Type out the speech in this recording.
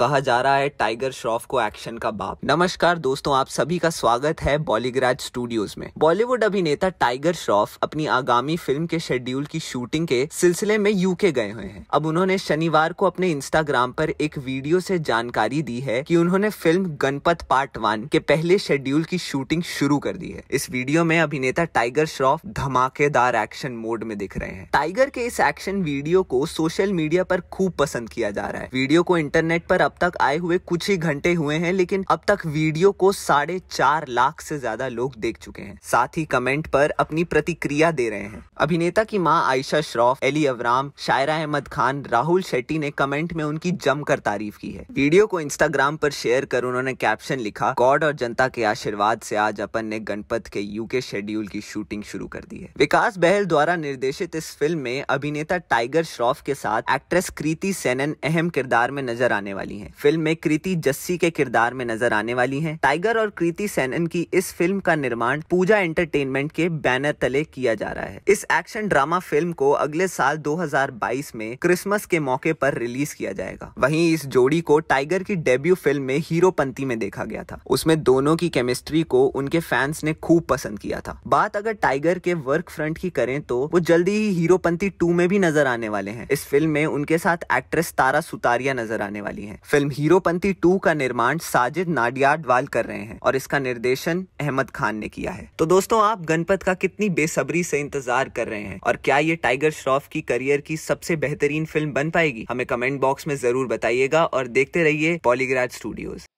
कहा जा रहा है टाइगर श्रॉफ को एक्शन का बाप। नमस्कार दोस्तों, आप सभी का स्वागत है बॉलीग्राज स्टूडियोज में। बॉलीवुड अभिनेता टाइगर श्रॉफ अपनी आगामी फिल्म के शेड्यूल की शूटिंग के सिलसिले में यूके गए हुए हैं। अब उन्होंने शनिवार को अपने इंस्टाग्राम पर एक वीडियो से जानकारी दी है कि उन्होंने फिल्म गणपत पार्ट 1 के पहले शेड्यूल की शूटिंग शुरू कर दी है। इस वीडियो में अभिनेता टाइगर श्रॉफ धमाकेदार एक्शन मोड में दिख रहे हैं। टाइगर के इस एक्शन वीडियो को सोशल मीडिया पर खूब पसंद किया जा रहा है। वीडियो को इंटरनेट पर अब तक आए हुए कुछ ही घंटे हुए हैं, लेकिन अब तक वीडियो को 4.5 लाख से ज्यादा लोग देख चुके हैं। साथ ही कमेंट पर अपनी प्रतिक्रिया दे रहे हैं। अभिनेता की मां आयशा श्रॉफ, एली अवराम, शायरा अहमद खान, राहुल शेट्टी ने कमेंट में उनकी जमकर तारीफ की है। वीडियो को इंस्टाग्राम पर शेयर कर उन्होंने कैप्शन लिखा, गॉड और जनता के आशीर्वाद से आज अपन ने गणपत के यूके शेड्यूल की शूटिंग शुरू कर दी है। विकास बहल द्वारा निर्देशित इस फिल्म में अभिनेता टाइगर श्रॉफ के साथ एक्ट्रेस कृति सैनन अहम किरदार में नजर आने वाली हैं। फिल्म में कृति जस्सी के किरदार में नजर आने वाली हैं। टाइगर और कृति सैनन की इस फिल्म का निर्माण पूजा एंटरटेनमेंट के बैनर तले किया जा रहा है। इस एक्शन ड्रामा फिल्म को अगले साल 2022 में क्रिसमस के मौके पर रिलीज किया जाएगा। वहीं इस जोड़ी को टाइगर की डेब्यू फिल्म में हीरोपंती में देखा गया था। उसमें दोनों की केमिस्ट्री को उनके फैंस ने खूब पसंद किया था। बात अगर टाइगर के वर्क फ्रंट की करें तो वो जल्दी ही हीरोपंती 2 में भी नजर आने वाले हैं। इस फिल्म में उनके साथ एक्ट्रेस तारा सुतारिया नजर आने वाली हैं। फिल्म हीरोपंती 2 का निर्माण साजिद नाडियाडवाल कर रहे हैं और इसका निर्देशन अहमद खान ने किया है। तो दोस्तों, आप गणपत का कितनी बेसब्री से इंतजार कर रहे हैं और क्या ये टाइगर श्रॉफ की करियर की सबसे बेहतरीन फिल्म बन पाएगी? हमें कमेंट बॉक्स में जरूर बताइएगा और देखते रहिए बॉलीग्राज स्टूडियोज।